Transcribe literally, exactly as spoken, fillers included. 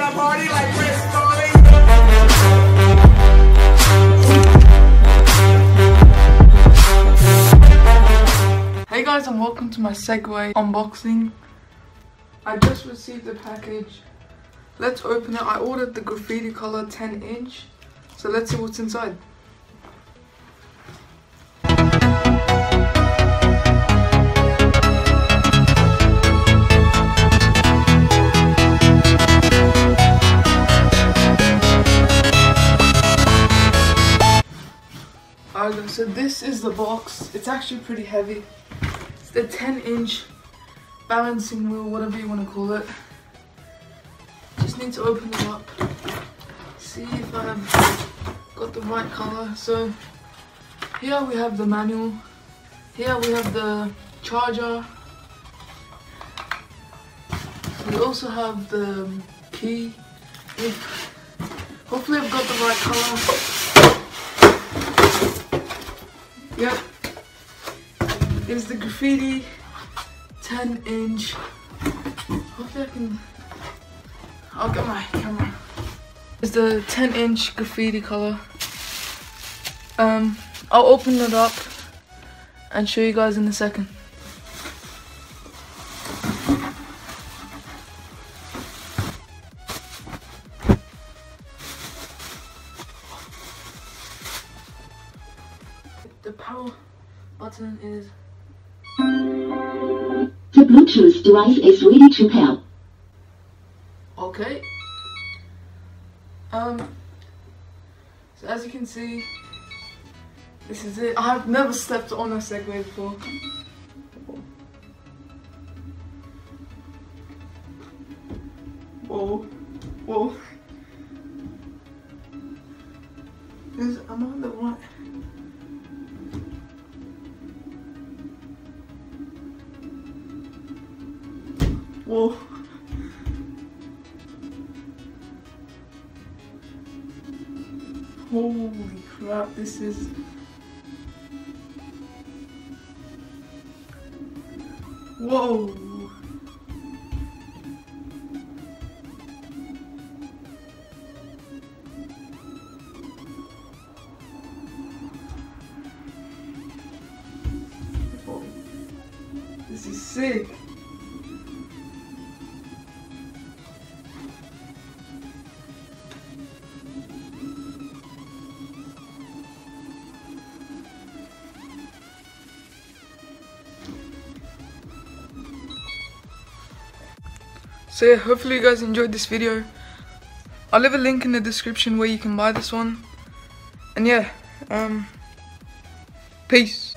wanna party like Chris Farley. Hey guys, and welcome to my Segway unboxing. I just received the package. Let's open it. I ordered the graffiti color ten inch. So let's see what's inside. Alright, so this is the box. It's actually pretty heavy. It's the ten inch balancing wheel, whatever you want to call it. Just need to open it up, see if I've got the right color. So here we have the manual, here we have the charger, we also have the key. Hopefully I've got the right color. Yep, there's the graffiti ten inch. Hopefully I can. I'll get my camera. It's the ten inch graffiti color. Um, I'll open it up and show you guys in a second. The power button is. The Bluetooth device is ready to pair. Okay. Um. So as you can see, this is it. I've never stepped on a Segway before. Whoa, whoa. Is, am I on the right? Whoa. Holy crap, this is... Whoa! Whoa. This is sick! So yeah, hopefully you guys enjoyed this video. I'll leave a link in the description where you can buy this one. And yeah, um, peace.